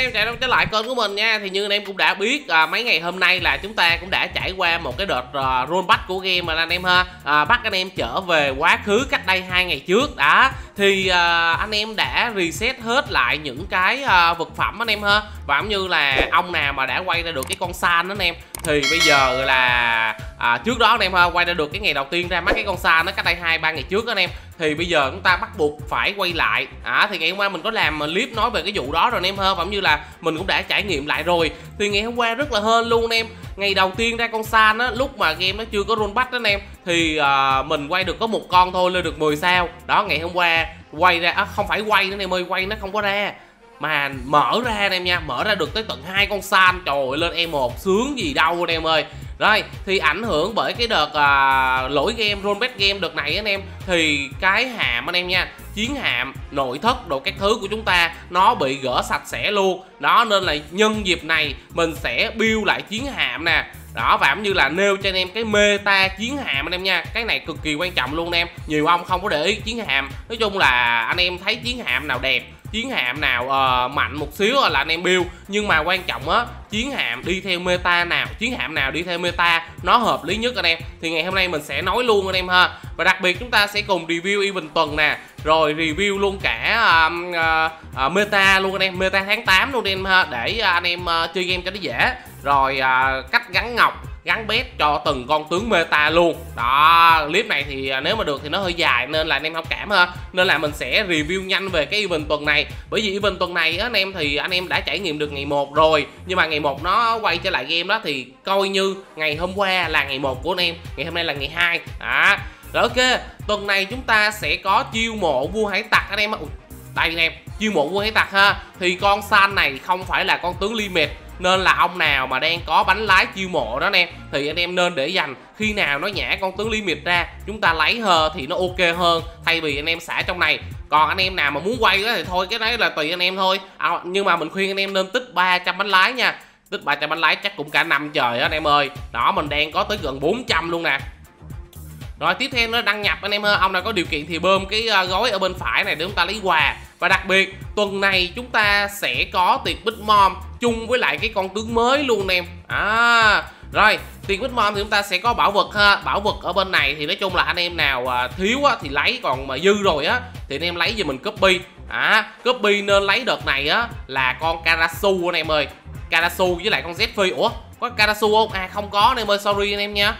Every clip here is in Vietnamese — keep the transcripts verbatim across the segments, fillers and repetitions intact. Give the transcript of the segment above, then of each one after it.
anh em, chạy trở lại kênh của mình nha. Thì như anh em cũng đã biết, à, mấy ngày hôm nay là chúng ta cũng đã trải qua một cái đợt à, rollback của game mà anh em ha. À, bắt anh em trở về quá khứ cách đây hai ngày trước đã. Thì à, anh em đã reset hết lại những cái à, vật phẩm anh em ha. Và cũng như là ông nào mà đã quay ra được cái con San đó anh em, thì bây giờ là à, trước đó anh em ha, quay ra được cái ngày đầu tiên ra mắt cái con San nó cách đây hai ba ngày trước đó anh em, thì bây giờ chúng ta bắt buộc phải quay lại. À, thì ngày hôm qua mình có làm clip nói về cái vụ đó rồi anh em ha, cũng như là mình cũng đã trải nghiệm lại rồi. Thì ngày hôm qua rất là hên luôn anh em, ngày đầu tiên ra con San á, lúc mà game nó chưa có rollback đó anh em, thì à, mình quay được có một con thôi, lên được mười sao. Đó, ngày hôm qua quay ra, à, không phải quay nữa anh em ơi, quay nó không có ra. Mà mở ra anh em nha, mở ra được tới tận hai con San, trời ơi, lên E một sướng gì đâu anh em ơi. Rồi, thì ảnh hưởng bởi cái đợt à, lỗi game, rollback game đợt này anh em, thì cái hàm anh em nha, chiến hạm, nội thất, đồ các thứ của chúng ta nó bị gỡ sạch sẽ luôn. Đó, nên là nhân dịp này mình sẽ build lại chiến hạm nè. Đó, và cũng như là nêu cho anh em cái meta chiến hạm anh em nha. Cái này cực kỳ quan trọng luôn anh em. Nhiều ông không có để ý chiến hạm. Nói chung là anh em thấy chiến hạm nào đẹp, chiến hạm nào uh, mạnh một xíu là anh em build. Nhưng mà quan trọng á, chiến hạm đi theo meta nào, chiến hạm nào đi theo meta nó hợp lý nhất anh em. Thì ngày hôm nay mình sẽ nói luôn anh em ha. Và đặc biệt chúng ta sẽ cùng review event tuần nè, rồi review luôn cả uh, uh, uh, meta luôn anh em, meta tháng tám luôn em ha, để uh, anh em uh, chơi game cho nó dễ. Rồi uh, cách gắn ngọc, gắn bét cho từng con tướng meta luôn. Đó, clip này thì nếu mà được thì nó hơi dài nên là anh em thông cảm ha. Nên là mình sẽ review nhanh về cái event tuần này. Bởi vì event tuần này á, anh em thì anh em đã trải nghiệm được ngày một rồi, nhưng mà ngày một nó quay trở lại game đó, thì coi như ngày hôm qua là ngày một của anh em, ngày hôm nay là ngày hai. Đó. Rồi ok, tuần này chúng ta sẽ có chiêu mộ vua hải tặc anh em. Ủa, đây anh em, chiêu mộ vua hải tặc ha. Thì con San này không phải là con tướng limit, nên là ông nào mà đang có bánh lái chiêu mộ đó anh em, thì anh em nên để dành. Khi nào nó nhả con tướng limit ra, chúng ta lấy hờ thì nó ok hơn, thay vì anh em xả trong này. Còn anh em nào mà muốn quay đó thì thôi, cái đấy là tùy anh em thôi. À, nhưng mà mình khuyên anh em nên tích ba trăm bánh lái nha. Tích ba trăm bánh lái chắc cũng cả năm trời đó anh em ơi. Đó, mình đang có tới gần bốn trăm luôn nè. Rồi tiếp theo nó đăng nhập anh em ơi, ông nào có điều kiện thì bơm cái gói ở bên phải này để chúng ta lấy quà. Và đặc biệt tuần này chúng ta sẽ có tiệc Big Mom chung với lại cái con tướng mới luôn em. À, rồi tiệc Big Mom thì chúng ta sẽ có bảo vật ha. Bảo vật ở bên này thì nói chung là anh em nào thiếu á, thì lấy, còn mà dư rồi á thì anh em lấy về mình copy. À, copy nên lấy đợt này á là con Karasu anh em ơi, Karasu với lại con Zephyr. Ủa, có Karasu không? À không có anh em ơi, sorry anh em nha,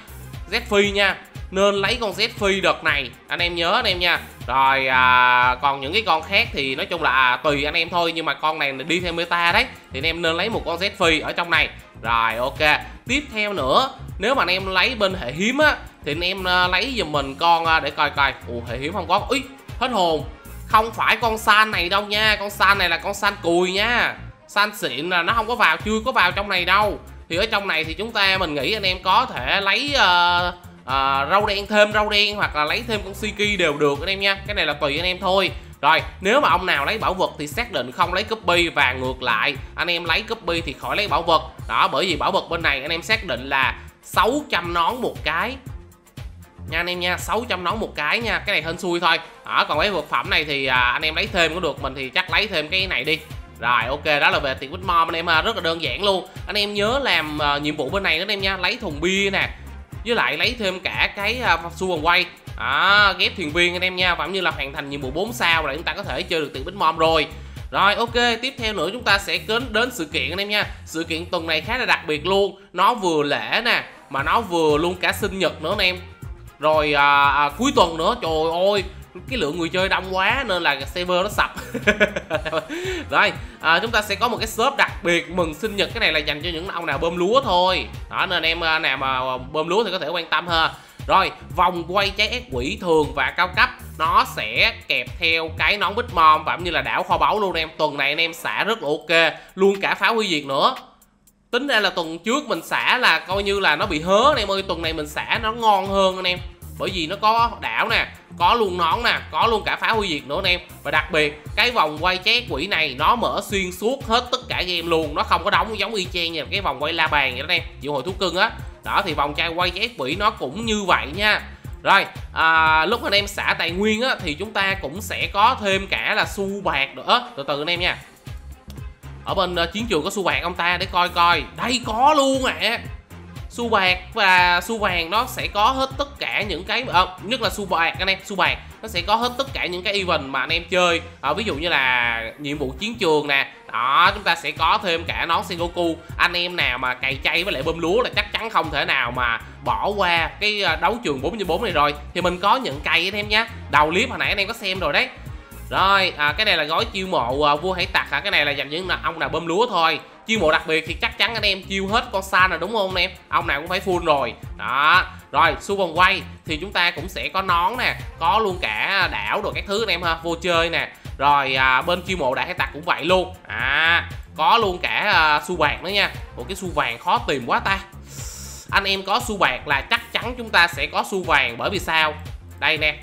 Zephyr nha. Nên lấy con Zephyr đợt này, anh em nhớ anh em nha. Rồi à, còn những cái con khác thì nói chung là à, tùy anh em thôi. Nhưng mà con này đi theo meta đấy, thì anh em nên lấy một con Zephyr ở trong này. Rồi ok, tiếp theo nữa, nếu mà anh em lấy bên hệ hiếm á, thì anh em à, lấy giùm mình con à, để coi coi. Ủa, hệ hiếm không có. Úi, hết hồn. Không phải con San này đâu nha. Con San này là con San cùi nha, San xịn là nó không có vào, chưa có vào trong này đâu. Thì ở trong này thì chúng ta, mình nghĩ anh em có thể lấy à, À, rau đen, thêm rau đen hoặc là lấy thêm con Siki đều được anh em nha. Cái này là tùy anh em thôi. Rồi nếu mà ông nào lấy bảo vật thì xác định không lấy copy, và ngược lại anh em lấy copy thì khỏi lấy bảo vật. Đó, bởi vì bảo vật bên này anh em xác định là sáu trăm nón một cái nha anh em nha, sáu trăm nón một cái nha. Cái này hên xui thôi. Đó, còn cái vật phẩm này thì à, anh em lấy thêm cũng được. Mình thì chắc lấy thêm cái này đi. Rồi ok, đó là về tiệc Big Mom anh em ha. Rất là đơn giản luôn. Anh em nhớ làm à, nhiệm vụ bên này đó anh em nha. Lấy thùng bia nè, với lại lấy thêm cả cái uh, su vòng quay à, ghép thuyền viên anh em nha. Và cũng như là hoàn thành nhiệm vụ bốn sao là chúng ta có thể chơi được tiệc Big Mom rồi. Rồi ok, tiếp theo nữa chúng ta sẽ đến đến sự kiện anh em nha. Sự kiện tuần này khá là đặc biệt luôn. Nó vừa lễ nè, mà nó vừa luôn cả sinh nhật nữa anh em. Rồi à, à, cuối tuần nữa, trời ơi, cái lượng người chơi đông quá nên là server nó sập. Rồi à, chúng ta sẽ có một cái shop đặc biệt mừng sinh nhật. Cái này là dành cho những ông nào bơm lúa thôi. Đó, nên em nào mà bơm lúa thì có thể quan tâm ha. Rồi vòng quay trái ác quỷ thường và cao cấp, nó sẽ kẹp theo cái nón Big Mom và cũng như là đảo kho báu luôn em. Tuần này anh em xả rất là ok luôn, cả phá hủy diệt nữa. Tính ra là tuần trước mình xả là coi như là nó bị hớ anh em ơi. Tuần này mình xả nó ngon hơn anh em, bởi vì nó có đảo nè, có luôn nón nè, có luôn cả phá hủy diệt nữa anh em. Và đặc biệt cái vòng quay trái quỷ này nó mở xuyên suốt hết tất cả game luôn, nó không có đóng giống y chang như cái vòng quay la bàn vậy đó anh em, vụ hồi thú cưng á. Đó, thì vòng trai quay trái quỷ nó cũng như vậy nha. Rồi à, lúc anh em xả tài nguyên á thì chúng ta cũng sẽ có thêm cả là xu bạc nữa. Từ từ anh em nha. ở bên uh, chiến trường có xu vàng ông ta, để coi coi. Đây có luôn ạ à. Xu bạc và xu vàng nó sẽ có hết tất cả những cái à, nhất là xu bạc anh em, xu bạc nó sẽ có hết tất cả những cái event mà anh em chơi à, ví dụ như là nhiệm vụ chiến trường nè đó, chúng ta sẽ có thêm cả nón Sengoku. Anh em nào mà cày chay với lại bơm lúa là chắc chắn không thể nào mà bỏ qua cái đấu trường bốn trên bốn này rồi, thì mình có những cây anh em nhé. Đầu clip hồi nãy anh em có xem rồi đấy. Rồi à, cái này là gói chiêu mộ à, vua hải tặc hả? Cái này là dành những ông nào bơm lúa thôi. Chiêu mộ đặc biệt thì chắc chắn anh em chiêu hết con San rồi đúng không anh em? Ông nào cũng phải full rồi đó. Rồi xu vòng quay thì chúng ta cũng sẽ có nón nè, có luôn cả đảo rồi các thứ anh em ha, vô chơi nè. Rồi à, bên chiêu mộ đại hải tặc cũng vậy luôn à, có luôn cả à, xu vàng nữa nha. Một cái xu vàng khó tìm quá ta. Anh em có xu bạc là chắc chắn chúng ta sẽ có xu vàng, bởi vì sao? Đây nè,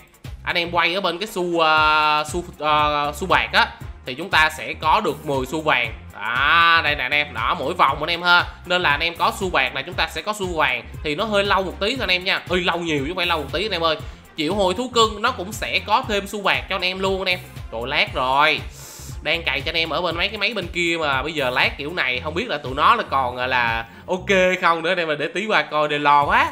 anh em quay ở bên cái xu uh, xu uh, xu bạc á thì chúng ta sẽ có được mười xu vàng. Đó, đây nè anh em, đó mỗi vòng anh em ha. Nên là anh em có xu bạc là chúng ta sẽ có xu vàng, thì nó hơi lâu một tí thôi anh em nha. Ơi lâu nhiều chứ phải lâu một tí anh em ơi. Triệu hồi thú cưng nó cũng sẽ có thêm xu bạc cho anh em luôn anh em. Rồi lát rồi. Đang cày cho anh em ở bên mấy cái máy bên kia mà bây giờ lát kiểu này không biết là tụi nó là còn là ok không nữa, nên mà để tí qua coi, để lo quá.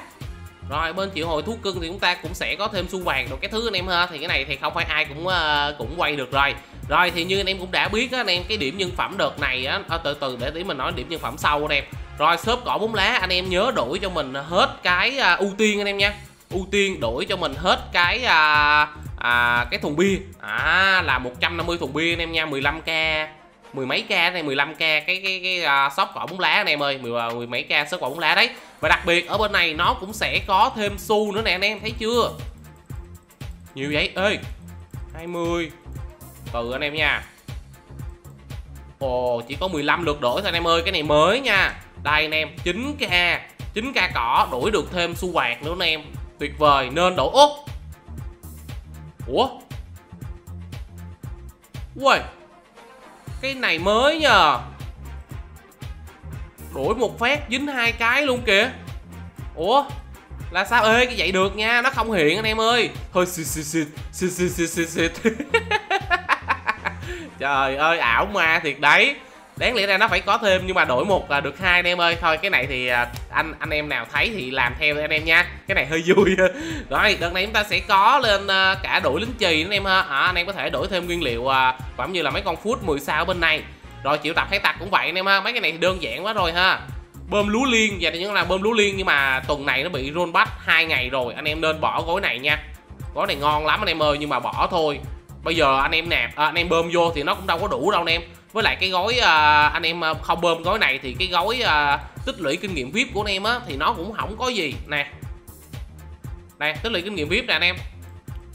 Rồi bên triệu hồi thú cưng thì chúng ta cũng sẽ có thêm xu vàng đồ cái thứ anh em ha, thì cái này thì không phải ai cũng uh, cũng quay được rồi. Rồi thì như anh em cũng đã biết á anh em, cái điểm nhân phẩm đợt này á, từ từ để tí mình nói điểm nhân phẩm sau anh em. Rồi shop cỏ bốn lá anh em nhớ đổi cho mình hết cái uh, ưu tiên anh em nha. Ưu tiên đổi cho mình hết cái uh, uh, cái thùng bia à, là một trăm năm mươi thùng bia anh em nha. Mười lăm k mười mấy k này, mười lăm k cái cái cái uh, shop cỏ bóng lá anh em ơi, mười, mười mấy k shop cỏ bóng lá đấy. Và đặc biệt ở bên này nó cũng sẽ có thêm xu nữa nè anh em, thấy chưa? Nhiều vậy. Ê hai mươi từ anh em nha. Ồ chỉ có mười lăm lượt đổi thôi anh em ơi, cái này mới nha. Đây anh em, chín k chín k cỏ đổi được thêm xu bạc nữa anh em, tuyệt vời. Nên đổi út. Ủa ui, cái này mới nhờ, đổi một phát dính hai cái luôn kìa. Ủa là sao? Ê cái vậy được nha, nó không hiện anh em ơi. Thôi xịt xịt xịt xịt xịt xịt xịt xịt. Trời ơi ảo ma thiệt đấy, đáng lẽ ra nó phải có thêm nhưng mà đổi một là được hai anh em ơi. Thôi cái này thì anh anh em nào thấy thì làm theo anh em nha, cái này hơi vui. Rồi đợt này chúng ta sẽ có lên cả đổi lính chì anh em ha. À, anh em có thể đổi thêm nguyên liệu phẩm như là mấy con food mười sao ở bên này. Rồi triệu tập hải tặc cũng vậy anh em ha, mấy cái này thì đơn giản quá rồi ha. Bơm lúa liên và những là bơm lúa liên, nhưng mà tuần này nó bị rollback hai ngày rồi anh em, nên bỏ gói này nha. Gói này ngon lắm anh em ơi, nhưng mà bỏ thôi. Bây giờ anh em nạp à, anh em bơm vô thì nó cũng đâu có đủ đâu anh em. Với lại cái gói à, anh em không bơm gói này thì cái gói à, tích lũy kinh nghiệm vê i pê của anh em á thì nó cũng không có gì nè. Nè, tích lũy kinh nghiệm vê i pê nè anh em.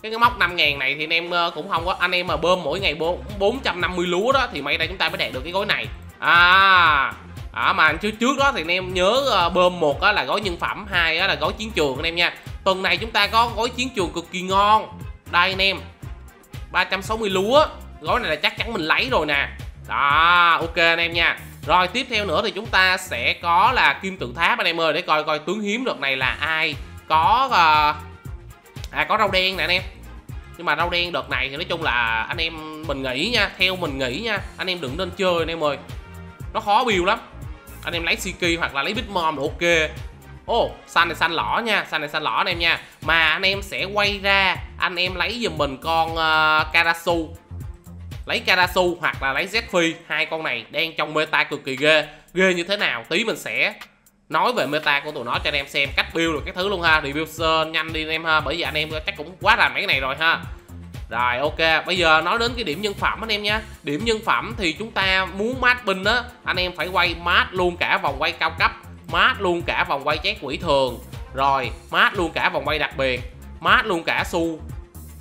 Cái, cái móc năm ngàn này thì anh em cũng không có, anh em mà bơm mỗi ngày bốn trăm năm mươi lúa đó thì mấy đây chúng ta mới đạt được cái gói này. À, à mà trước trước đó thì anh em nhớ bơm một là gói nhân phẩm, hai là gói chiến trường anh em nha. Tuần này chúng ta có gói chiến trường cực kỳ ngon. Đây anh em. ba trăm sáu mươi lúa, gói này là chắc chắn mình lấy rồi nè. Đó, ok anh em nha. Rồi tiếp theo nữa thì chúng ta sẽ có là kim tự tháp anh em ơi, để coi coi tướng hiếm đợt này là ai có uh... à có rau đen nè anh em. Nhưng mà rau đen đợt này thì nói chung là anh em mình nghĩ nha, theo mình nghĩ nha, anh em đừng nên chơi anh em ơi. Nó khó build lắm. Anh em lấy Siki hoặc là lấy Bitmom là ok. Ồ, oh, xanh này xanh lỏ nha, xanh này xanh lỏ anh em nha. Mà anh em sẽ quay ra, anh em lấy giùm mình con uh, Karasu. Lấy Karasu hoặc là lấy Zephy, hai con này đang trong meta cực kỳ ghê. Ghê như thế nào tí mình sẽ nói về meta của tụi nó cho anh em xem, cách build được các thứ luôn ha. Review nhanh đi anh em ha, bởi vì anh em chắc cũng quá là mấy cái này rồi ha. Rồi ok, bây giờ nói đến cái điểm nhân phẩm anh em nha. Điểm nhân phẩm thì chúng ta muốn match binh á, anh em phải quay match luôn cả vòng quay cao cấp, mát luôn cả vòng quay chét quỷ thường, rồi mát luôn cả vòng quay đặc biệt, mát luôn cả xu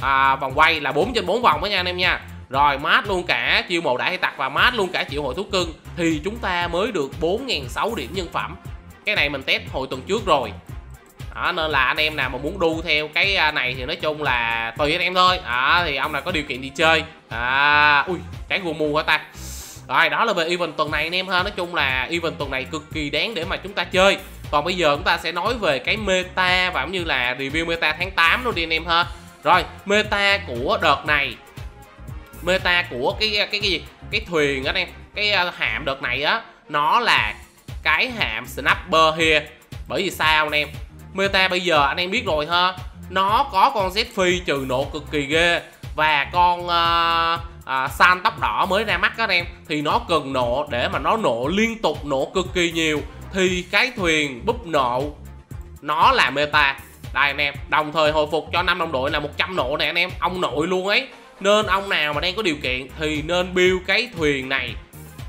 à, vòng quay là bốn trên bốn vòng đó nha anh em nha. Rồi mát luôn cả chiêu mộ đại hải tặc và mát luôn cả triệu hồi thú cưng thì chúng ta mới được bốn nghìn sáu trăm điểm nhân phẩm. Cái này mình test hồi tuần trước rồi đó, nên là anh em nào mà muốn đu theo cái này thì nói chung là tùy anh em thôi à, thì ông nào có điều kiện đi chơi à, ui cái gù mù hả ta. Rồi đó là về event tuần này anh em ha, nói chung là event tuần này cực kỳ đáng để mà chúng ta chơi. Còn bây giờ chúng ta sẽ nói về cái meta và cũng như là review meta tháng tám luôn đi anh em ha. Rồi meta của đợt này, meta của cái cái cái gì cái thuyền anh em, cái hạm đợt này á, nó là cái hạm Snapper here. Bởi vì sao anh em? Meta bây giờ anh em biết rồi ha, nó có con Z Phi trừ nộ cực kỳ ghê và con uh, uh, San tóc đỏ mới ra mắt các em, thì nó cần nộ để mà nó nộ liên tục, nộ cực kỳ nhiều, thì cái thuyền búp nộ nó là meta. Đây anh em, đồng thời hồi phục cho năm đồng đội là một trăm nộ nè anh em, ông nội luôn ấy. Nên ông nào mà đang có điều kiện thì nên build cái thuyền này,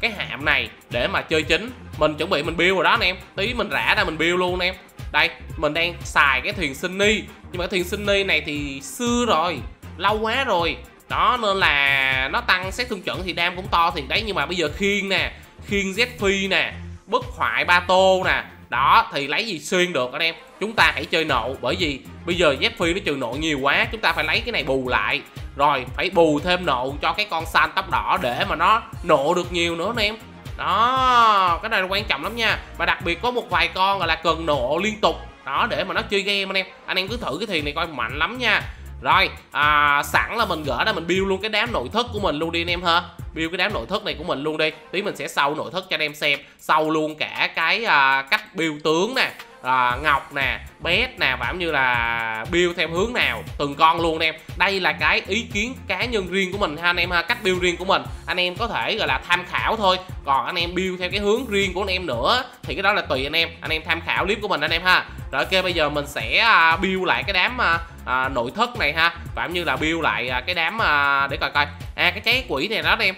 cái hạm này để mà chơi chính. Mình chuẩn bị mình build rồi đó anh em, tí mình rã ra mình build luôn anh em. Đây, mình đang xài cái thuyền Sunny. Nhưng mà cái thuyền Sunny này thì xưa rồi, lâu quá rồi. Đó, nên là nó tăng xét thương chuẩn thì đam cũng to thì đấy. Nhưng mà bây giờ khiên nè, khiên Z Phi nè, bất hoại ba tô nè. Đó, thì lấy gì xuyên được anh em. Chúng ta hãy chơi nộ, bởi vì bây giờ Z Phi nó trừ nộ nhiều quá. Chúng ta phải lấy cái này bù lại, rồi phải bù thêm nộ cho cái con San tóc đỏ để mà nó nộ được nhiều nữa anh em. Đó, cái này là quan trọng lắm nha. Và đặc biệt có một vài con gọi là cần nộ liên tục đó để mà nó chơi game anh em. Anh em cứ thử cái thuyền này coi, mạnh lắm nha. Rồi, à, sẵn là mình gỡ ra mình build luôn cái đám nội thất của mình luôn đi anh em ha. Build cái đám nội thất này của mình luôn đi. Tí mình sẽ sâu nội thất cho anh em xem. Sâu luôn cả cái à, cách build tướng nè, à, ngọc nè, bét nè, và cũng như là build theo hướng nào, từng con luôn anh em. Đây là cái ý kiến cá nhân riêng của mình ha anh em ha, cách build riêng của mình. Anh em có thể gọi là tham khảo thôi. Còn anh em build theo cái hướng riêng của anh em nữa thì cái đó là tùy anh em. Anh em tham khảo clip của mình anh em ha. Rồi ok, bây giờ mình sẽ build lại cái đám à, à, nội thất này ha. Và cũng như là build lại à, cái đám à, để coi coi. À, cái trái quỷ này đó anh em,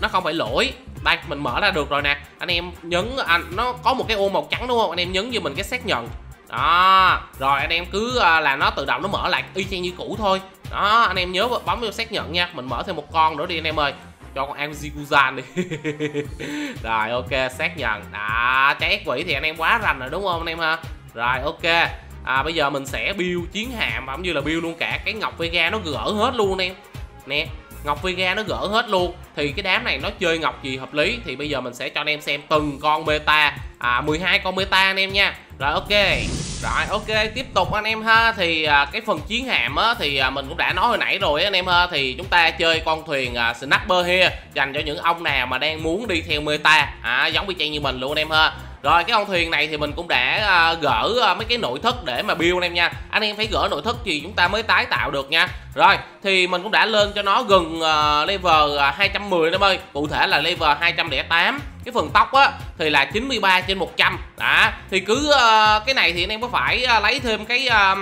nó không phải lỗi. Đây, mình mở ra được rồi nè. Anh em nhấn, anh à, nó có một cái ô màu trắng đúng không? Anh em nhấn vô mình cái xác nhận. Đó, rồi anh em cứ à, là nó tự động nó mở lại y chang như cũ thôi. Đó, anh em nhớ bấm vô xác nhận nha. Mình mở thêm một con nữa đi anh em ơi. Cho con Angikuzan đi. Rồi ok, xác nhận. Đó, trái quỷ thì anh em quá rành rồi đúng không anh em ha? Rồi ok. À, bây giờ mình sẽ build chiến hạm và cũng như là build luôn cả cái Ngọc Vega, nó gỡ hết luôn anh em. Nè, Ngọc Vega nó gỡ hết luôn. Thì cái đám này nó chơi Ngọc gì hợp lý thì bây giờ mình sẽ cho anh em xem từng con meta, à, mười hai con meta anh em nha. Rồi ok. Rồi ok, tiếp tục anh em ha. Thì à, cái phần chiến hạm á, thì à, mình cũng đã nói hồi nãy rồi anh em ha. Thì chúng ta chơi con thuyền à, Snapper here, dành cho những ông nào mà đang muốn đi theo meta, à, giống y chang như mình luôn anh em ha. Rồi cái con thuyền này thì mình cũng đã à, gỡ à, mấy cái nội thất để mà build anh em nha. Anh em phải gỡ nội thất thì chúng ta mới tái tạo được nha. Rồi thì mình cũng đã lên cho nó gần à, level à, hai trăm mười em ơi. Cụ thể là level hai trăm lẻ tám. Cái phần tóc á thì là chín mươi ba trên một trăm. Đó, thì cứ à, cái này thì anh em có phải à, lấy thêm cái à,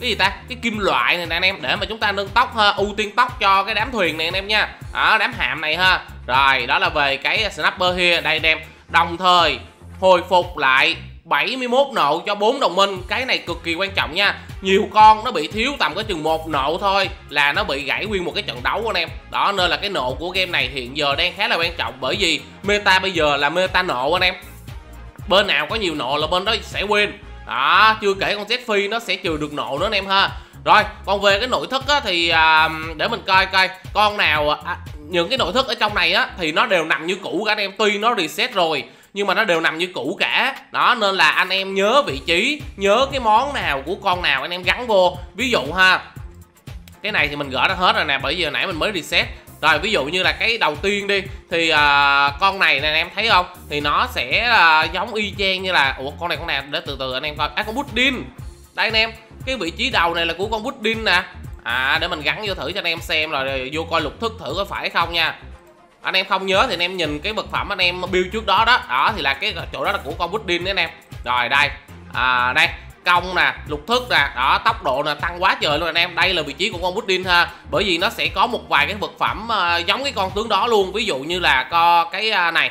cái gì ta, cái kim loại này nè anh em, để mà chúng ta nâng tóc ha, ưu tiên tóc cho cái đám thuyền này anh em nha. Đó, đám hạm này ha. Rồi đó là về cái Snapper here đây anh em. Đồng thời hồi phục lại bảy mươi mốt nộ cho bốn đồng minh. Cái này cực kỳ quan trọng nha. Nhiều con nó bị thiếu tầm có chừng một nộ thôi là nó bị gãy nguyên một cái trận đấu anh em. Đó, nên là cái nộ của game này hiện giờ đang khá là quan trọng. Bởi vì meta bây giờ là meta nộ anh em. Bên nào có nhiều nộ là bên đó sẽ win. Đó, chưa kể con Z Phi nó sẽ trừ được nộ nữa anh em ha. Rồi, còn về cái nội thất á, thì à, để mình coi coi con nào à, những cái nội thất ở trong này á thì nó đều nằm như cũ cả anh em. Tuy nó reset rồi nhưng mà nó đều nằm như cũ cả. Đó, nên là anh em nhớ vị trí, nhớ cái món nào của con nào anh em gắn vô. Ví dụ ha, cái này thì mình gỡ ra hết rồi nè, bởi vì hồi nãy mình mới reset. Rồi ví dụ như là cái đầu tiên đi, thì uh, con này nè anh em thấy không, thì nó sẽ uh, giống y chang như là, ủa con này con nào, để từ từ anh em coi. À, con Pudding đây anh em, cái vị trí đầu này là của con Pudding nè. À, để mình gắn vô thử cho anh em xem, rồi, rồi vô coi lục thức thử có phải không nha. Anh em không nhớ thì anh em nhìn cái vật phẩm anh em build trước đó đó. Đó thì là cái chỗ đó là của con Pudding đấy anh em. Rồi đây, à, đây công nè, lục thức nè, đó, tốc độ nè, tăng quá trời luôn anh em. Đây là vị trí của con Pudding ha. Bởi vì nó sẽ có một vài cái vật phẩm uh, giống cái con tướng đó luôn. Ví dụ như là có cái uh, này.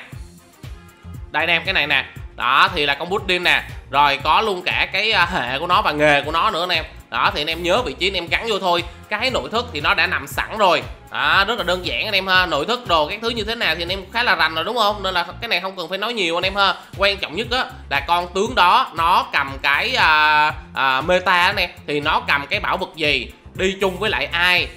Đây anh em, cái này nè. Đó thì là con Pudding nè. Rồi có luôn cả cái uh, hệ của nó và nghề của nó nữa anh em. Đó thì anh em nhớ vị trí anh em gắn vô thôi. Cái nội thất thì nó đã nằm sẵn rồi. À, rất là đơn giản anh em ha. Nội thất đồ các thứ như thế nào thì anh em khá là rành rồi đúng không, nên là cái này không cần phải nói nhiều anh em ha. Quan trọng nhất á là con tướng đó nó cầm cái à, à, meta anh em, thì nó cầm cái bảo vật gì, đi chung với lại ai,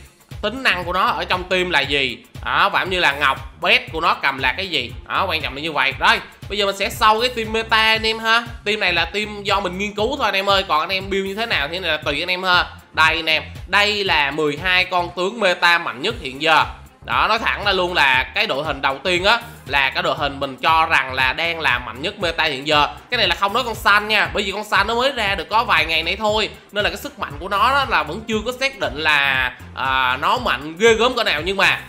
tính năng của nó ở trong team là gì đó, và cũng như là ngọc bét của nó cầm là cái gì đó, quan trọng là như vậy. Rồi bây giờ mình sẽ sau cái team meta anh em ha. Team này là team do mình nghiên cứu thôi anh em ơi, còn anh em build như thế nào thì này là tùy anh em ha. Đây anh em, đây là mười hai con tướng meta mạnh nhất hiện giờ. Đó, nói thẳng ra luôn là cái đội hình đầu tiên á là cái đội hình mình cho rằng là đang là mạnh nhất meta hiện giờ. Cái này là không nói con Xanh nha, bởi vì con Xanh nó mới ra được có vài ngày nãy thôi, nên là cái sức mạnh của nó đó là vẫn chưa có xác định là à, nó mạnh ghê gớm cỡ nào. Nhưng mà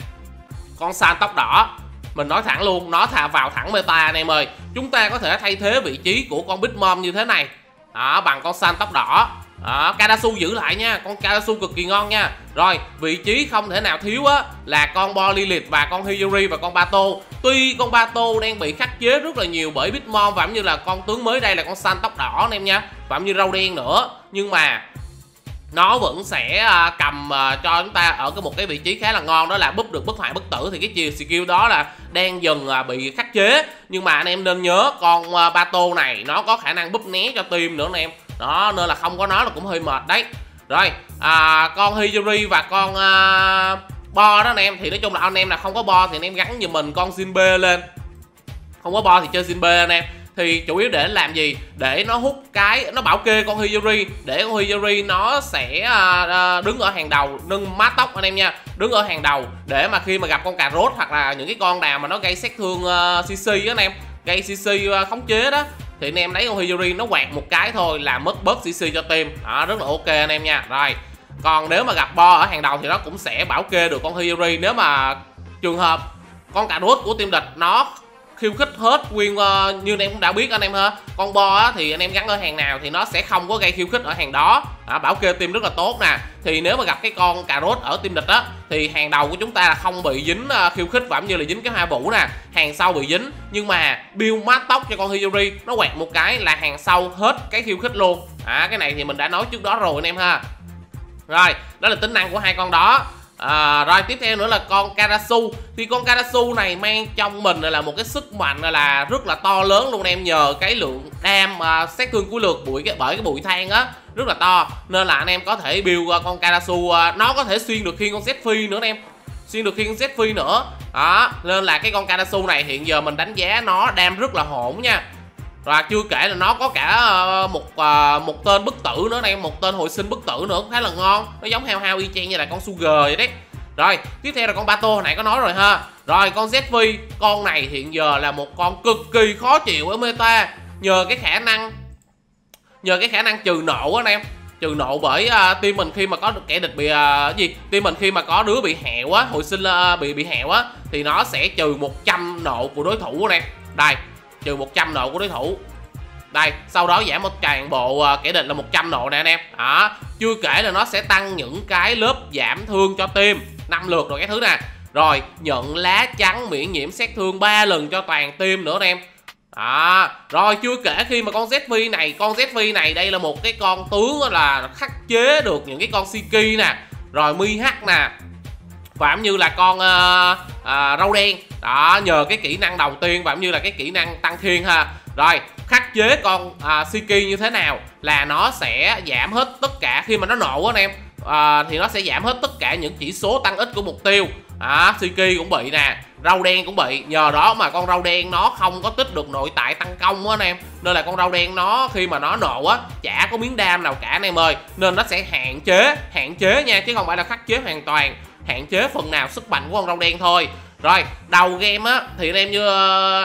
con Xanh tóc đỏ, mình nói thẳng luôn, nó thà vào thẳng meta anh em ơi. Chúng ta có thể thay thế vị trí của con Big Mom như thế này đó, bằng con Xanh tóc đỏ. À, Karasu giữ lại nha, con Karasu cực kỳ ngon nha. Rồi, vị trí không thể nào thiếu á là con Bo Lilith và con Hiyori và con Bato. Tuy con Bato đang bị khắc chế rất là nhiều bởi Big Mom và cũng như là con tướng mới đây là con Xanh tóc đỏ anh em nha, và cũng như râu đen nữa, nhưng mà nó vẫn sẽ cầm cho chúng ta ở cái một cái vị trí khá là ngon, đó là búp được bất hoại bất tử. Thì cái chiều skill đó là đang dần bị khắc chế, nhưng mà anh em nên nhớ con Bato này nó có khả năng búp né cho team nữa anh em. Đó, nên là không có nó là cũng hơi mệt đấy. Rồi, à, con Hiyori và con à, Bo đó anh em. Thì nói chung là anh em là không có Bo thì anh em gắn như mình con Jinbe lên. Không có Bo thì chơi Jinbe anh em. Thì chủ yếu để làm gì? Để nó hút cái, nó bảo kê con Hiyori, để con Hiyori nó sẽ à, đứng ở hàng đầu, nâng má tóc anh em nha, đứng ở hàng đầu, để mà khi mà gặp con cà rốt hoặc là những cái con nào mà nó gây sát thương uh, xê xê đó anh em, gây xê xê uh, khống chế đó, thì anh em lấy con Hiyori nó quạt một cái thôi là mất bớt xê xê cho team. Đó, rất là ok anh em nha. Rồi, còn nếu mà gặp Bo ở hàng đầu thì nó cũng sẽ bảo kê được con Hiyori. Nếu mà trường hợp con cà rốt của team địch nó khiêu khích hết nguyên uh, như anh em cũng đã biết anh em ha, con Bo á, thì anh em gắn ở hàng nào thì nó sẽ không có gây khiêu khích ở hàng đó. À, bảo kê team rất là tốt nè. Thì nếu mà gặp cái con cà rốt ở team địch á thì hàng đầu của chúng ta là không bị dính uh, khiêu khích và cũng như là dính cái hoa vũ nè, hàng sau bị dính. Nhưng mà build mát tóc cho con Hiyori, nó quẹt một cái là hàng sau hết cái khiêu khích luôn. À, cái này thì mình đã nói trước đó rồi anh em ha. Rồi, đó là tính năng của hai con đó. À, rồi tiếp theo nữa là con Karasu. Thì con Karasu này mang trong mình là một cái sức mạnh là rất là to lớn luôn em, nhờ cái lượng đam à, sát thương của lượt bụi cái bởi cái bụi than á rất là to, nên là anh em có thể build con Karasu à, nó có thể xuyên được khiên con Zephyr nữa anh em, xuyên được khiên con Zephyr nữa đó. Nên là cái con Karasu này hiện giờ mình đánh giá nó đam rất là hỗn nha. Rồi chưa kể là nó có cả một một tên bất tử nữa này, một tên hồi sinh bất tử nữa, cũng khá là ngon. Nó giống hao hao y chang như là con Sugar vậy đấy. Rồi tiếp theo là con Bato hồi nãy có nói rồi ha. Rồi con Zvi, con này hiện giờ là một con cực kỳ khó chịu ở meta, nhờ cái khả năng nhờ cái khả năng trừ nộ anh em, trừ nộ bởi uh, team mình khi mà có kẻ địch bị uh, gì team mình khi mà có đứa bị hẹo á, hồi sinh uh, bị bị hẹo á thì nó sẽ trừ một trăm nộ của đối thủ anh em. Đây, trừ một trăm nộ của đối thủ. Đây, sau đó giảm một toàn bộ kẻ địch là một trăm nộ nè anh em. Đó, chưa kể là nó sẽ tăng những cái lớp giảm thương cho team, năm lượt rồi cái thứ nè. Rồi, nhận lá trắng miễn nhiễm sát thương ba lần cho toàn team nữa anh em. Đó, rồi chưa kể khi mà con zv này, con zv này đây là một cái con tướng là khắc chế được những cái con Shiki nè, rồi Mih nè, và cũng như là con uh, uh, râu đen đó, nhờ cái kỹ năng đầu tiên và cũng như là cái kỹ năng tăng thiên ha. Rồi khắc chế con uh, Shiki như thế nào là nó sẽ giảm hết tất cả khi mà nó nộ anh em, uh, thì nó sẽ giảm hết tất cả những chỉ số tăng ít của mục tiêu. À, Shiki cũng bị nè, râu đen cũng bị, nhờ đó mà con râu đen nó không có tích được nội tại tăng công á anh em, nên là con râu đen nó khi mà nó nộ á chả có miếng đam nào cả anh em ơi, nên nó sẽ hạn chế hạn chế nha, chứ không phải là khắc chế hoàn toàn, hạn chế phần nào sức mạnh của con râu đen thôi. Rồi đầu game á thì anh em như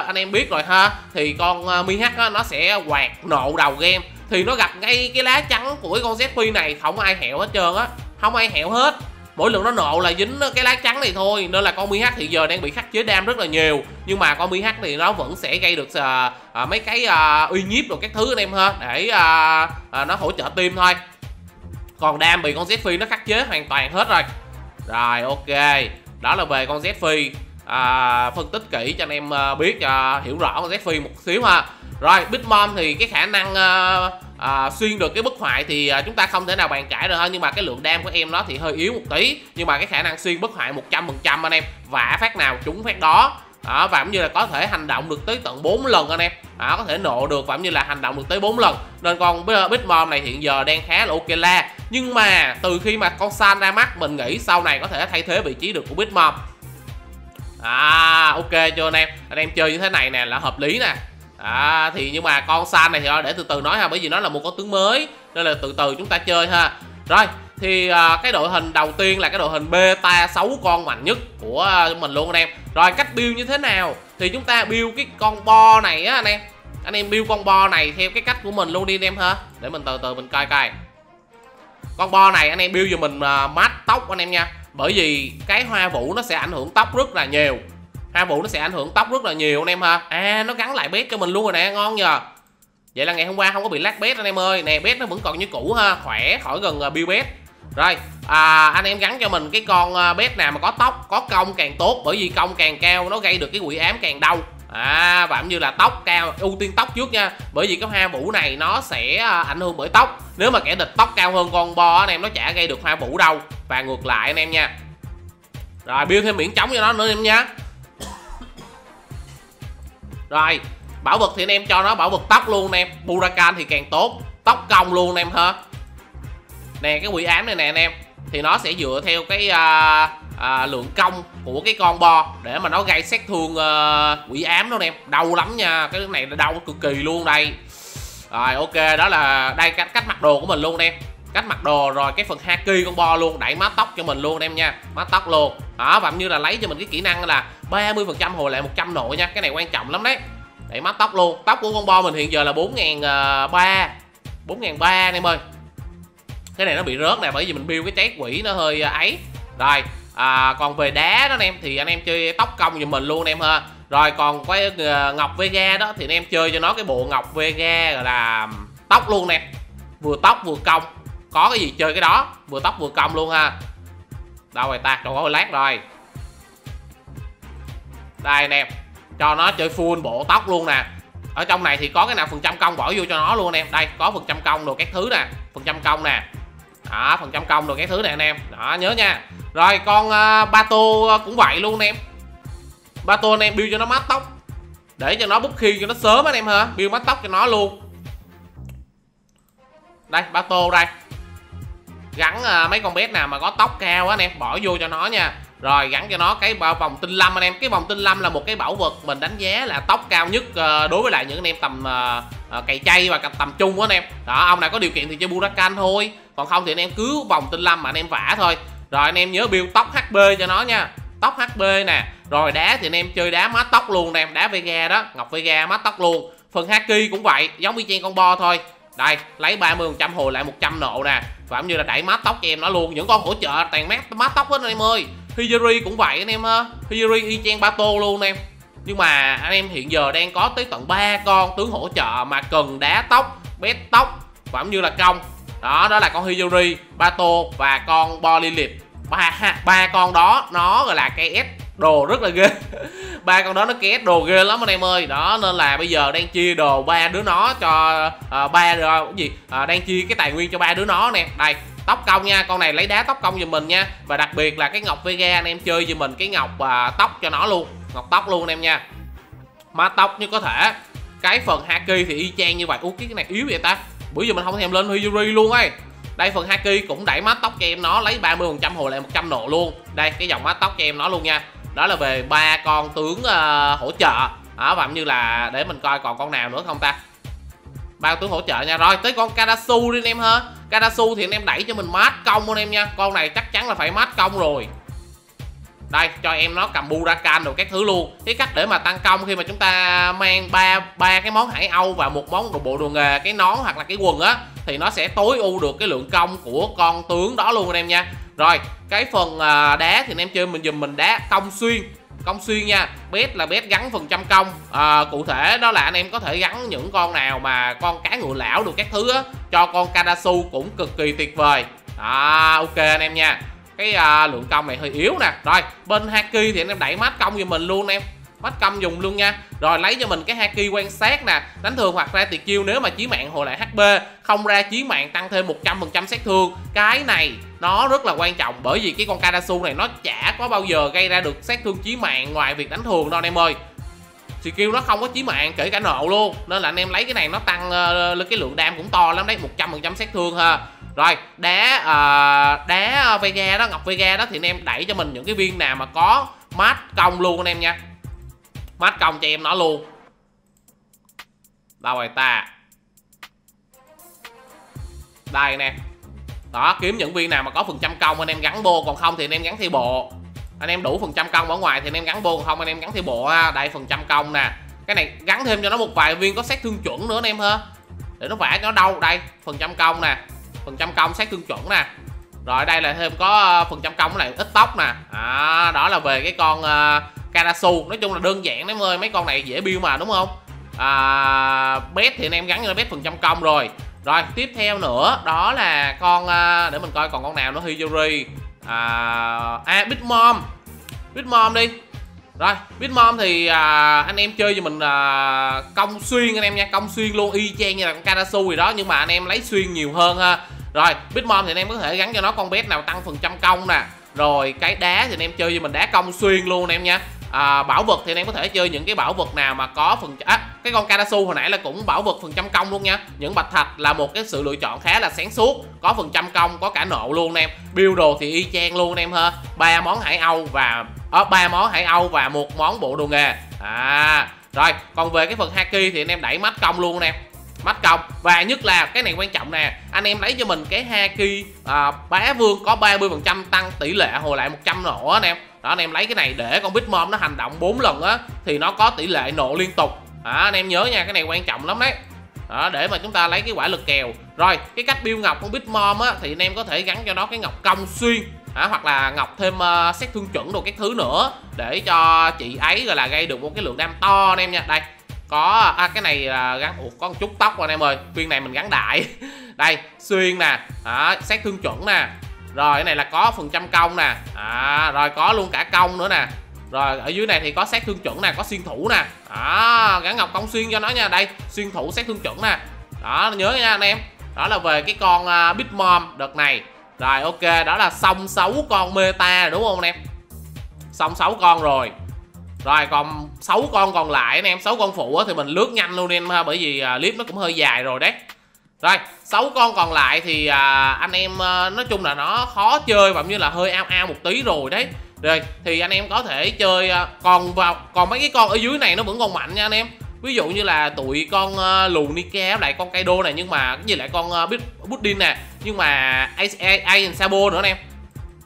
anh em biết rồi ha, thì con Mih á nó sẽ quạt nộ đầu game, thì nó gặp ngay cái lá trắng của cái con zp này, không ai hẹo hết trơn á, không ai hẹo hết, mỗi lần nó nộ là dính cái lá trắng này thôi. Nên là con Mih thì giờ đang bị khắc chế đam rất là nhiều, nhưng mà con Mih thì nó vẫn sẽ gây được à, à, mấy cái à, uy nhiếp rồi các thứ anh em ha, để à, à, nó hỗ trợ team thôi. Còn đam bị con zp nó khắc chế hoàn toàn hết rồi. Rồi ok, đó là về con Zephyr, à, phân tích kỹ cho anh em biết, à, hiểu rõ con Zephyr một xíu ha. Rồi Big Mom thì cái khả năng à, à, xuyên được cái bất hoại thì à, chúng ta không thể nào bàn cãi được hơn, nhưng mà cái lượng đam của em nó thì hơi yếu một tí, nhưng mà cái khả năng xuyên bất hoại một trăm phần trăm anh em, vả phát nào trúng phát đó. À, và cũng như là có thể hành động được tới tận bốn lần anh em, à, có thể nộ được và cũng như là hành động được tới bốn lần, nên con Big Mom này hiện giờ đang khá là ok la. Nhưng mà từ khi mà con San ra mắt, mình nghĩ sau này có thể thay thế vị trí được của Big Mom. À, ok chưa anh em? Anh em chơi như thế này nè là hợp lý nè. À, thì nhưng mà con San này thì để từ từ nói ha, bởi vì nó là một con tướng mới nên là từ từ chúng ta chơi ha. Rồi thì à, cái đội hình đầu tiên là cái đội hình beta sáu con mạnh nhất của à, mình luôn anh em. Rồi cách build như thế nào thì chúng ta build cái con bo này á anh em. Anh em build con bo này theo cái cách của mình luôn đi anh em ha. Để mình từ từ mình coi coi. Con bo này anh em build giùm mình à, mát tóc anh em nha. Bởi vì cái hoa vũ nó sẽ ảnh hưởng tóc rất là nhiều. Hoa vũ nó sẽ ảnh hưởng tóc rất là nhiều anh em ha. À nó gắn lại bét cho mình luôn rồi nè, ngon nhờ. Vậy là ngày hôm qua không có bị lag bét anh em ơi. Nè bét nó vẫn còn như cũ ha, khỏe, khỏi gần uh, build bét. Rồi à, anh em gắn cho mình cái con bét nào mà có tóc, có cong càng tốt. Bởi vì cong càng cao nó gây được cái quỷ ám càng đau. À và cũng như là tóc cao, ưu tiên tóc trước nha. Bởi vì cái hoa vũ này nó sẽ ảnh hưởng bởi tóc. Nếu mà kẻ địch tóc cao hơn con bo anh em nó chả gây được hoa vũ đâu. Và ngược lại anh em nha. Rồi build thêm miễn trống cho nó nữa anh em nha. Rồi bảo vật thì anh em cho nó bảo vật tóc luôn anh em. Burakan thì càng tốt, tóc cong luôn anh em ha. Nè cái quỷ ám này nè anh em, thì nó sẽ dựa theo cái uh, uh, lượng công của cái con bo để mà nó gây sát thương uh, quỷ ám đó anh em. Đau lắm nha, cái này là đau cực kỳ luôn đây. Rồi ok, đó là đây cách, cách mặc đồ của mình luôn anh em. Cách mặc đồ rồi cái phần haki con bo luôn, đẩy má tóc cho mình luôn anh em nha. Má tóc luôn. Đó và như là lấy cho mình cái kỹ năng là ba mươi phần trăm hồi lại một trăm nội nha. Cái này quan trọng lắm đấy. Đẩy má tóc luôn. Tóc của con bo mình hiện giờ là bốn ngàn ba trăm, bốn ngàn ba trăm anh em ơi. Cái này nó bị rớt nè bởi vì mình build cái trái quỷ nó hơi ấy. Rồi à, còn về đá đó anh em thì anh em chơi tóc cong giùm mình luôn anh em ha. Rồi còn cái ngọc Vega đó thì anh em chơi cho nó cái bộ ngọc Vega gọi là tóc luôn nè. Vừa tóc vừa cong, có cái gì chơi cái đó, vừa tóc vừa cong luôn ha. Đâu rồi ta, trời ơi lát rồi. Đây anh em, cho nó chơi full bộ tóc luôn nè. Ở trong này thì có cái nào phần trăm công bỏ vô cho nó luôn anh em. Đây có phần trăm công đồ các thứ nè, phần trăm công nè. Đó, phần trăm công đồ các thứ nè anh em. Đó nhớ nha. Rồi con uh, ba tô cũng vậy luôn anh em. Ba tô anh em build cho nó mát tóc, để cho nó bút khi cho nó sớm anh em hả. Build mát tóc cho nó luôn. Đây ba tô đây. Gắn uh, mấy con bé nào mà có tóc cao á anh em, bỏ vô cho nó nha. Rồi gắn cho nó cái vòng tinh lâm anh em. Cái vòng tinh lâm là một cái bảo vật mình đánh giá là tóc cao nhất đối với lại những anh em tầm uh, cày chay và tầm trung đó anh em. Đó, ông nào có điều kiện thì chơi Burakan thôi, còn không thì anh em cứ vòng tinh lâm mà anh em vả thôi. Rồi anh em nhớ build tóc hát pê cho nó nha, tóc hát pê nè. Rồi đá thì anh em chơi đá má tóc luôn nè, đá Vega đó, ngọc Vega má tóc luôn. Phần haki cũng vậy, giống y chang con bo thôi. Đây, lấy ba mươi phần trăm hồi lại một trăm nộ nè. Và cũng như là đẩy má tóc cho em nó luôn, những con hỗ trợ tàn mát má tóc hết anh em ơi. Hiyori cũng vậy anh em ha. Hiyori y chang ba tô luôn anh em. Nhưng mà anh em hiện giờ đang có tới tận ba con tướng hỗ trợ mà cần đá tóc, bét tóc và cũng như là cong. Đó, đó là con Hiyori, ba tô và con bo Lilith. Ba ba con đó nó gọi là ca ét đồ rất là ghê. Ba con đó nó ca ét đồ ghê lắm anh em ơi. Đó nên là bây giờ đang chia đồ ba đứa nó cho ba à, gì? À, đang chia cái tài nguyên cho ba đứa nó anh em. Đây. Tóc cong nha, con này lấy đá tóc cong giùm mình nha. Và đặc biệt là cái ngọc Vega anh em chơi giùm mình cái ngọc à, tóc cho nó luôn. Ngọc tóc luôn anh em nha. Má tóc như có thể. Cái phần haki thì y chang như vậy. Ủa cái này yếu vậy ta, bữa giờ mình không thèm lên Hiyori luôn ấy. Đây phần haki cũng đẩy má tóc cho em nó, lấy ba mươi phần trăm hồi lại một trăm nộ luôn. Đây cái dòng má tóc cho em nó luôn nha. Đó là về ba con tướng à, hỗ trợ. Đó và như là để mình coi còn con nào nữa không ta. Ba tướng hỗ trợ nha. Rồi tới con Karasu đi anh em ha. Karasu thì anh em đẩy cho mình mát công anh em nha. Con này chắc chắn là phải mát công rồi. Đây cho em nó cầm Burakan rồi các thứ luôn. Cái cách để mà tăng công khi mà chúng ta mang ba ba cái món hải âu và một món đồ bộ đồ nghề, cái nón hoặc là cái quần á, thì nó sẽ tối ưu được cái lượng công của con tướng đó luôn anh em nha. Rồi cái phần đá thì anh em chơi mình dùm mình đá công xuyên. Công xuyên nha, bét là bét gắn phần trăm công à, cụ thể đó là anh em có thể gắn những con nào mà con cá ngựa lão được các thứ á, cho con Karasu cũng cực kỳ tuyệt vời. À, ok anh em nha. Cái à, lượng công này hơi yếu nè. Rồi bên haki thì anh em đẩy mát công cho mình luôn em. Mát công dùng luôn nha. Rồi lấy cho mình cái haki quan sát nè. Đánh thường hoặc ra tuyệt chiêu nếu mà chí mạng hồi lại hát pê. Không ra chí mạng tăng thêm một trăm phần trăm sát thương. Cái này nó rất là quan trọng. Bởi vì cái con Karasu này nó chả có bao giờ gây ra được sát thương chí mạng ngoài việc đánh thường đâu anh em ơi. Skill nó không có chí mạng kể cả nộ luôn. Nên là anh em lấy cái này nó tăng lên cái lượng đam cũng to lắm đấy, một trăm phần trăm sát thương ha. Rồi đá uh, đá Vega đó, ngọc Vega đó thì anh em đẩy cho mình những cái viên nào mà có mát công luôn anh em nha. Mát công cho em nó luôn. Đâu rồi ta. Đây nè. Đó, kiếm những viên nào mà có phần trăm công anh em gắn bô, còn không thì anh em gắn theo bộ. Anh em đủ phần trăm công ở ngoài thì anh em gắn bô, còn không anh em gắn theo bộ ha. Đây, phần trăm công nè. Cái này gắn thêm cho nó một vài viên có xét thương chuẩn nữa anh em ha, để nó vẽ nó đâu. Đây, phần trăm công nè, phần trăm công xét thương chuẩn nè. Rồi đây là thêm có phần trăm công này, ít tóc nè. À, đó là về cái con uh, Karasu. Nói chung là đơn giản đấy ơi, mấy con này dễ build mà đúng không? À, bet thì anh em gắn cho bet phần trăm công rồi. Rồi tiếp theo nữa đó là con uh, để mình coi còn con nào nữa. Hiyori à, à Big Mom, Big Mom đi. Rồi Big Mom thì uh, anh em chơi cho mình uh, công xuyên anh em nha, công xuyên luôn y chang như là con Karasu gì đó, nhưng mà anh em lấy xuyên nhiều hơn ha. Rồi Big Mom thì anh em có thể gắn cho nó con bet nào tăng phần trăm công nè. Rồi cái đá thì anh em chơi cho mình đá công xuyên luôn anh em nha. À, bảo vật thì anh em có thể chơi những cái bảo vật nào mà có phần à, cái con Karasu hồi nãy là cũng bảo vật phần trăm công luôn nha. Những bạch thạch là một cái sự lựa chọn khá là sáng suốt, có phần trăm công, có cả nộ luôn anh em. Build đồ thì y chang luôn anh em ha. Ba món hải âu và ba món hải âu và một món bộ đồ nghề. À, rồi còn về cái phần haki thì anh em đẩy mát công luôn anh em. Mách công, và nhất là cái này quan trọng nè, anh em lấy cho mình cái haki à, bá vương có ba mươi phần trăm tăng tỷ lệ hồi lại một trăm nổ anh em. Đó, anh em lấy cái này để con Big Mom nó hành động bốn lần á thì nó có tỷ lệ nổ liên tục. À, anh em nhớ nha, cái này quan trọng lắm đấy. Đó, để mà chúng ta lấy cái quả lực kèo. Rồi cái cách build ngọc con Big Mom á thì anh em có thể gắn cho nó cái ngọc công xuyên à, hoặc là ngọc thêm uh, xét thương chuẩn đồ các thứ nữa, để cho chị ấy gọi là gây được một cái lượng đam to anh em nha. Đây có à, cái này là gắn ủa, có một chút tóc rồi anh em ơi, viên này mình gắn đại. Đây xuyên nè, à, xét thương chuẩn nè, rồi cái này là có phần trăm công nè, à, rồi có luôn cả công nữa nè, rồi ở dưới này thì có xét thương chuẩn nè, có xuyên thủ nè, à, gắn ngọc công xuyên cho nó nha. Đây xuyên thủ xét thương chuẩn nè, đó nhớ nha anh em. Đó là về cái con uh, Big Mom đợt này. Rồi ok, đó là xong sáu con meta đúng không anh em, xong sáu con rồi. Rồi còn sáu con còn lại anh em, sáu con phụ thì mình lướt nhanh luôn em ha, bởi vì clip nó cũng hơi dài rồi đấy. Rồi sáu con còn lại thì anh em nói chung là nó khó chơi và như là hơi ao ao một tí rồi đấy. Rồi thì anh em có thể chơi còn vào còn mấy cái con ở dưới này nó vẫn còn mạnh nha anh em. Ví dụ như là tụi con Lunica lại con Kaido này, nhưng mà cái gì lại con Pudding nè, nhưng mà Aizen Sabo nữa anh em.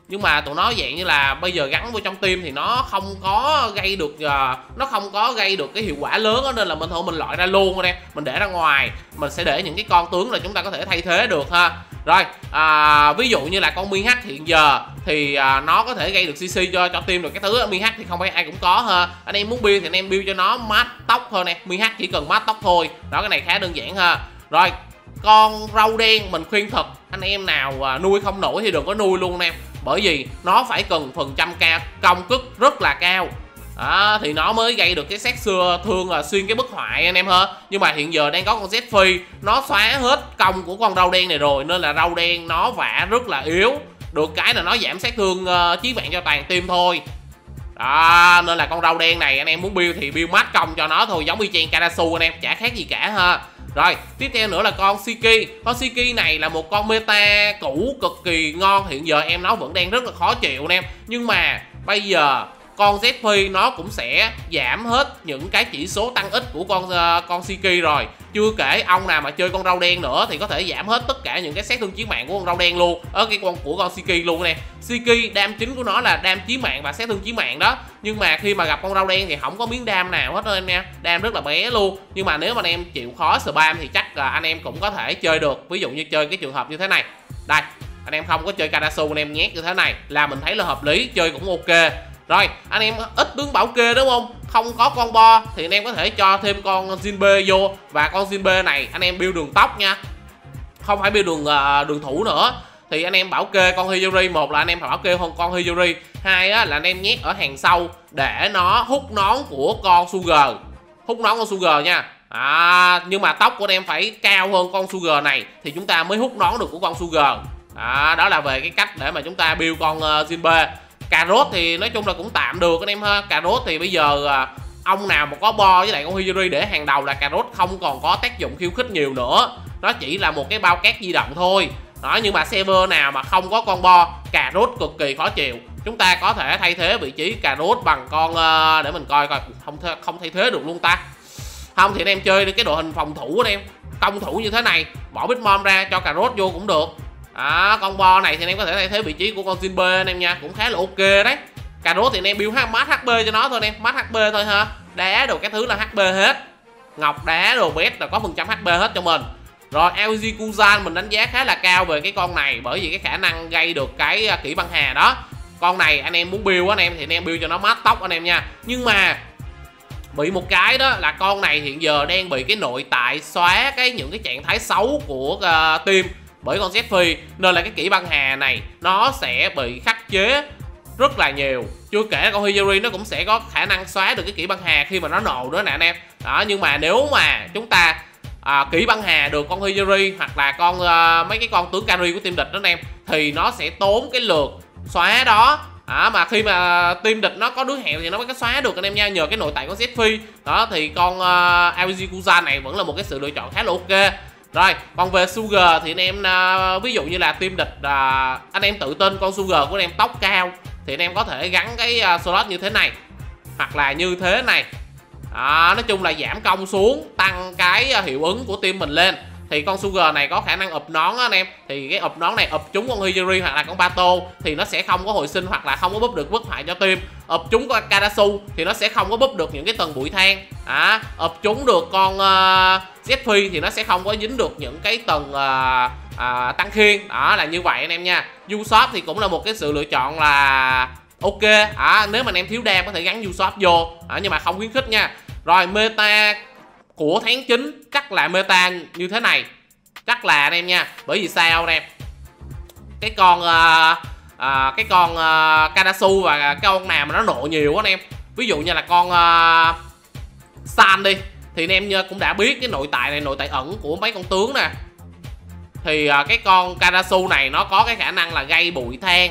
Nhưng mà tụi nó dạng như là bây giờ gắn vô trong team thì nó không có gây được uh, nó không có gây được cái hiệu quả lớn đó, nên là mình thôi mình loại ra luôn anh em, mình để ra ngoài. Mình sẽ để những cái con tướng là chúng ta có thể thay thế được ha. Rồi uh, ví dụ như là con mi hát hiện giờ thì uh, nó có thể gây được xê xê cho cho team được cái thứ. mi hát thì không phải ai cũng có ha. Anh em muốn build thì anh em build cho nó mát tóc thôi nè, mi hát chỉ cần mát tóc thôi. Đó, cái này khá đơn giản ha. Rồi con râu đen mình khuyên thật, anh em nào uh, nuôi không nổi thì đừng có nuôi luôn anh em, bởi vì nó phải cần phần trăm ca công cức rất là cao à, thì nó mới gây được cái xét xưa thương là xuyên cái bức hoại anh em hả. Nhưng mà hiện giờ đang có con Zephyr nó xóa hết công của con râu đen này rồi, nên là râu đen nó vả rất là yếu, được cái là nó giảm sát thương uh, chí mạng cho toàn team thôi. Đó, nên là con râu đen này anh em muốn build thì build mát công cho nó thôi, giống y chang Karasu anh em, chả khác gì cả ha. Rồi tiếp theo nữa là con Shiki. Con Shiki này là một con meta cũ cực kỳ ngon, hiện giờ em nó vẫn đang rất là khó chịu anh em. Nhưng mà bây giờ con Zephyr nó cũng sẽ giảm hết những cái chỉ số tăng ít của con uh, con Shiki rồi. Chưa kể ông nào mà chơi con râu đen nữa thì có thể giảm hết tất cả những cái xét thương chí mạng của con râu đen luôn, ở cái con của con Shiki luôn nè. Shiki đam chính của nó là đam chí mạng và xét thương chí mạng đó, nhưng mà khi mà gặp con râu đen thì không có miếng đam nào hết anh em, đam rất là bé luôn. Nhưng mà nếu mà anh em chịu khó spam thì chắc là anh em cũng có thể chơi được. Ví dụ như chơi cái trường hợp như thế này, đây anh em không có chơi Karasu, anh em nhét như thế này là mình thấy là hợp lý, chơi cũng ok. Rồi anh em ít tướng bảo kê đúng không, không có con bo thì anh em có thể cho thêm con Jinbe vô, và con Jinbe này anh em build đường tóc nha, không phải build đường uh, đường thủ nữa. Thì anh em bảo kê con Hiyori, một là anh em phải bảo kê con Hiyori, hai á, là anh em nhét ở hàng sau để nó hút nón của con Sugar, hút nón con Sugar nha. À, nhưng mà tóc của anh em phải cao hơn con Sugar này thì chúng ta mới hút nón được của con Sugar. À, đó là về cái cách để mà chúng ta build con uh, Jinbe. Cà rốt thì nói chung là cũng tạm được anh em ha. Cà rốt thì bây giờ ông nào mà có bo với lại con Hiyori để hàng đầu là cà rốt không còn có tác dụng khiêu khích nhiều nữa, nó chỉ là một cái bao cát di động thôi đó. Nhưng mà server nào mà không có con bo, cà rốt cực kỳ khó chịu, chúng ta có thể thay thế vị trí cà rốt bằng con, để mình coi coi không th không thay thế được luôn ta. Không thì anh em chơi được cái đội hình phòng thủ anh em, công thủ như thế này bỏ Big Mom ra cho cà rốt vô cũng được. à, con bo này thì anh em có thể thay thế vị trí của con Jin B anh em nha, cũng khá là ok đấy. Cà rốt thì anh em build mát hát pê cho nó thôi anh em, mát hát pê thôi ha. Đá đồ cái thứ là hát pê hết, ngọc đá đồ bét là có phần trăm hát pê hết cho mình. Rồi lờ giê Kuzan mình đánh giá khá là cao về cái con này, bởi vì cái khả năng gây được cái kỹ băng hà đó. Con này anh em muốn build anh em thì anh em build cho nó mát tóc anh em nha. Nhưng mà bị một cái đó là con này hiện giờ đang bị cái nội tại xóa cái những cái trạng thái xấu của uh, team bởi con Zephyr, nên là cái kỹ băng hà này nó sẽ bị khắc chế rất là nhiều. Chưa kể con Hiyori nó cũng sẽ có khả năng xóa được cái kỹ băng hà khi mà nó nổ nữa nè anh em. Đó, nhưng mà nếu mà chúng ta à, kỹ băng hà được con Hiyori hoặc là con uh, mấy cái con tướng carry của team địch đó anh em, thì nó sẽ tốn cái lượt xóa đó. À, mà khi mà team địch nó có đứa hẹo thì nó mới có xóa được anh em nha, nhờ cái nội tại của Zephyr đó. Thì con uh, a vê giê Kuzan này vẫn là một cái sự lựa chọn khá là ok. Rồi còn về Sugar thì anh em uh, ví dụ như là team địch uh, anh em tự tin con Sugar của anh em tóc cao thì anh em có thể gắn cái uh, slot như thế này hoặc là như thế này. À, nói chung là giảm công xuống, tăng cái uh, hiệu ứng của team mình lên. Thì con Sugar này có khả năng ụp nón á anh em, thì cái ụp nón này ụp trúng con Hiyori hoặc là con Bato thì nó sẽ không có hồi sinh hoặc là không có búp được bất hại cho team. Ụp trúng con Karasu thì nó sẽ không có búp được những cái tầng bụi than. À, ụp trúng được con uh, Zephyr thì nó sẽ không có dính được những cái tầng uh, uh, tăng khiên. Đó là như vậy anh em nha. U-Shop thì cũng là một cái sự lựa chọn là ok. À, nếu mà anh em thiếu đam có thể gắn U-Shop vô, à, nhưng mà không khuyến khích nha. Rồi meta của tháng chín chắc là meta như thế này, chắc là anh em nha. Bởi vì sao anh em, cái con uh, uh, cái con uh, Karasu và cái con nào mà nó nộ nhiều anh em, ví dụ như là con uh, San đi, thì anh em cũng đã biết cái nội tại này, nội tại ẩn của mấy con tướng nè. Thì uh, cái con Karasu này nó có cái khả năng là gây bụi than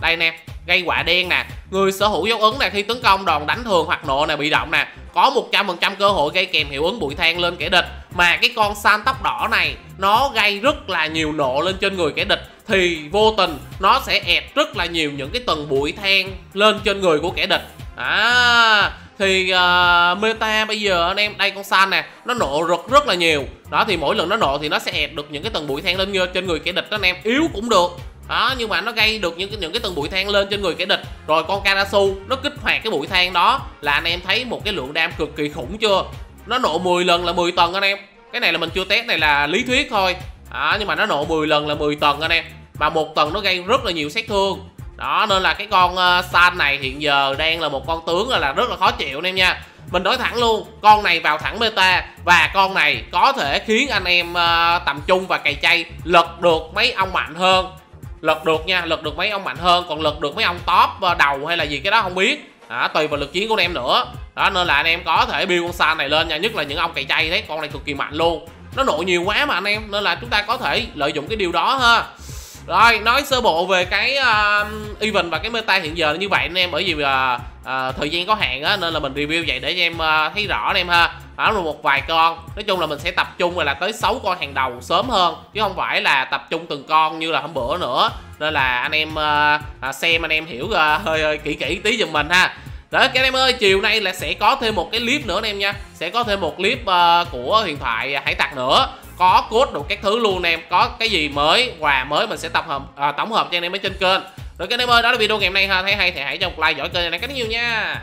đây anh em, gây quả đen nè, người sở hữu dấu ấn này khi tấn công đòn đánh thường hoặc nộ này bị động nè, có một trăm phần trăm cơ hội gây kèm hiệu ứng bụi than lên kẻ địch. Mà cái con San tóc đỏ này nó gây rất là nhiều nộ lên trên người kẻ địch, thì vô tình nó sẽ ép rất là nhiều những cái tầng bụi than lên trên người của kẻ địch. À, thì uh, meta bây giờ anh em, đây con San nè, nó nộ rực rất là nhiều đó, thì mỗi lần nó nộ thì nó sẽ ép được những cái tầng bụi than lên trên người kẻ địch đó anh em. Yếu cũng được đó, nhưng mà nó gây được những cái những cái tầng bụi than lên trên người kẻ địch. Rồi con Karasu nó kích hoạt cái bụi than đó là anh em thấy một cái lượng đam cực kỳ khủng chưa, nó nộ mười lần là mười tầng anh em. Cái này là mình chưa test, này là lý thuyết thôi. À, nhưng mà nó nộ mười lần là mười tầng anh em, mà một tầng nó gây rất là nhiều sát thương đó. Nên là cái con uh, San này hiện giờ đang là một con tướng là, là rất là khó chịu anh em nha. Mình nói thẳng luôn, con này vào thẳng meta và con này có thể khiến anh em uh, tầm trung và cày chay lật được mấy ông mạnh hơn, lật được nha, lật được mấy ông mạnh hơn, còn lật được mấy ông top đầu hay là gì cái đó không biết. À, tùy vào lực chiến của anh em nữa đó. Nên là anh em có thể build con San này lên nha, nhất là những ông cày chay thấy con này cực kỳ mạnh luôn, nó nộ nhiều quá mà anh em, nên là chúng ta có thể lợi dụng cái điều đó ha. Rồi nói sơ bộ về cái uh, event và cái meta hiện giờ như vậy anh em, bởi vì uh, uh, thời gian có hạn á, nên là mình review vậy để anh em uh, thấy rõ anh em ha. Đó là một vài con, nói chung là mình sẽ tập trung là tới sáu con hàng đầu sớm hơn, chứ không phải là tập trung từng con như là hôm bữa nữa. Nên là anh em uh, xem anh em hiểu uh, hơi, hơi kỹ kỹ tí giùm mình ha. Đó các anh em ơi, chiều nay là sẽ có thêm một cái clip nữa anh em nha, sẽ có thêm một clip uh, của Huyền Thoại Hải Tặc nữa, có code đủ các thứ luôn anh em, có cái gì mới, quà mới mình sẽ tập hợp uh, tổng hợp cho anh em ở trên kênh. Rồi các anh em ơi, đó là video ngày hôm nay ha, thấy hay thì hãy cho một like dõi kênh này, cái nhiều nha.